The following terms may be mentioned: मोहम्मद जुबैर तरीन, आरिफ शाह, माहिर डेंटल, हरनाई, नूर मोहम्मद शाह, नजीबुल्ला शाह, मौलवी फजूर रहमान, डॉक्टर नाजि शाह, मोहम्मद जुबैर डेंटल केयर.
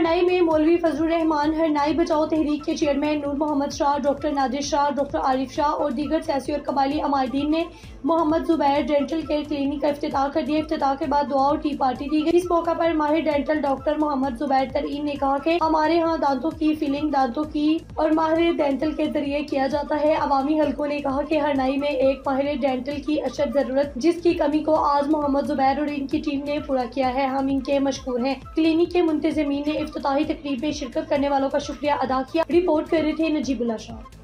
हरनाई में मौलवी फजूर रहमान, हरनाई बचाओ तहरीक के chairman नूर मोहम्मद शाह, डॉक्टर नाजि शाह, doctor आरिफ शाह और दीगर सियासी और कबायली अमायदीन ने मोहम्मद जुबैर डेंटल केयर clinic का इफ्तिताह कर दिया। इफ्तिताह के बाद दुआ और टी पार्टी दी गई। इस मौका पर माहिर डेंटल डॉक्टर मोहम्मद जुबैर तरीन ने कहा कि हमारे यहाँ दांतों की फीलिंग दांतों की और माहिर डेंटल के जरिए किया जाता है। अवामी हल्कों ने कहा कि हरनाई में एक माहिर डेंटल की अशद जरूरत, जिसकी कमी को आज मोहम्मद जुबैर और इनकी टीम ने पूरा किया है। हम इनके मशहूर हैं। क्लिनिक के मुंतजमीन ने इफ्तिताही तकरीब में शिरकत करने वालों का शुक्रिया अदा किया। रिपोर्ट कर रहे थे नजीबुल्ला शाह।